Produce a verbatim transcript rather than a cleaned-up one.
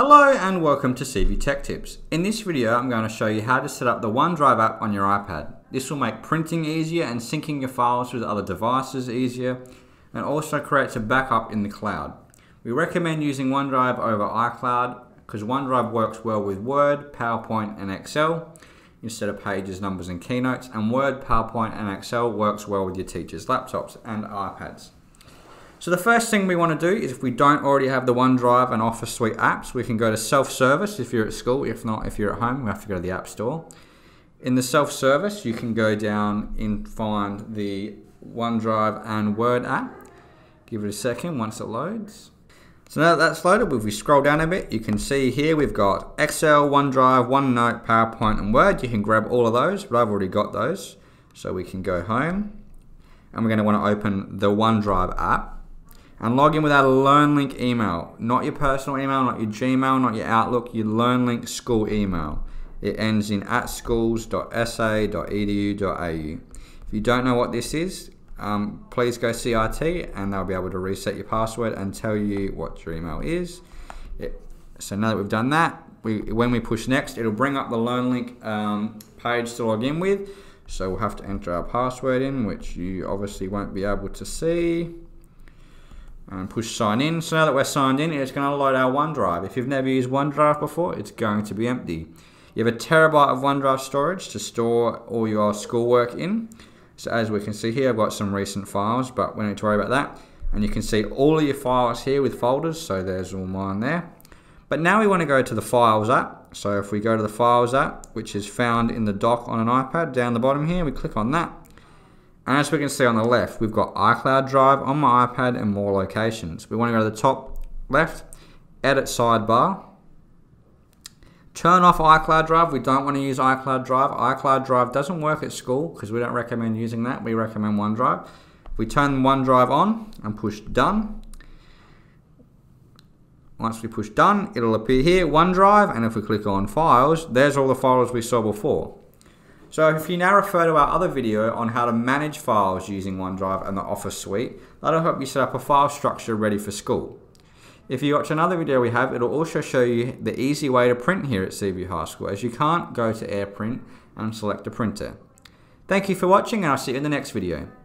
Hello and welcome to Seaview Tech Tips. In this video, I'm going to show you how to set up the OneDrive app on your iPad. This will make printing easier and syncing your files with other devices easier, and also creates a backup in the cloud. We recommend using OneDrive over iCloud because OneDrive works well with Word, PowerPoint and Excel instead of Pages, Numbers and Keynotes, and Word, PowerPoint and Excel works well with your teachers' laptops and iPads. So the first thing we want to do is, if we don't already have the OneDrive and Office Suite apps, we can go to self-service if you're at school. If not, if you're at home, we have to go to the App Store. In the self-service, you can go down and find the OneDrive and Word app. Give it a second once it loads. So now that that's loaded, if we scroll down a bit, you can see here we've got Excel, OneDrive, OneNote, PowerPoint and Word. You can grab all of those, but I've already got those. So we can go home, and we're going to want to open the OneDrive app and log in with our LearnLink email. Not your personal email, not your Gmail, not your Outlook, your LearnLink school email. It ends in at schools dot s a dot e d u dot a u. If you don't know what this is, um, please go C R T and they'll be able to reset your password and tell you what your email is. It, so now that we've done that, we, when we push next, it'll bring up the LearnLink um, page to log in with. So we'll have to enter our password in, which you obviously won't be able to see. And push sign in. So now that we're signed in, it's going to load our OneDrive. If you've never used OneDrive before, it's going to be empty. You have a terabyte of OneDrive storage to store all your schoolwork in. So as we can see here, I've got some recent files, but we don't need to worry about that. And you can see all of your files here with folders, so there's all mine there. But now we want to go to the Files app. So if we go to the Files app, which is found in the dock on an iPad down the bottom here, we click on that. And as we can see on the left, we've got iCloud Drive on my iPad and more locations. We want to go to the top left, edit sidebar. Turn off iCloud Drive. We don't want to use iCloud Drive. iCloud Drive doesn't work at school because we don't recommend using that. We recommend OneDrive. We turn OneDrive on and push done. Once we push done, it'll appear here, OneDrive, and if we click on Files, there's all the files we saw before. So if you now refer to our other video on how to manage files using OneDrive and the Office Suite, that'll help you set up a file structure ready for school. If you watch another video we have, it'll also show you the easy way to print here at Seaview High School, as you can't go to AirPrint and select a printer. Thank you for watching, and I'll see you in the next video.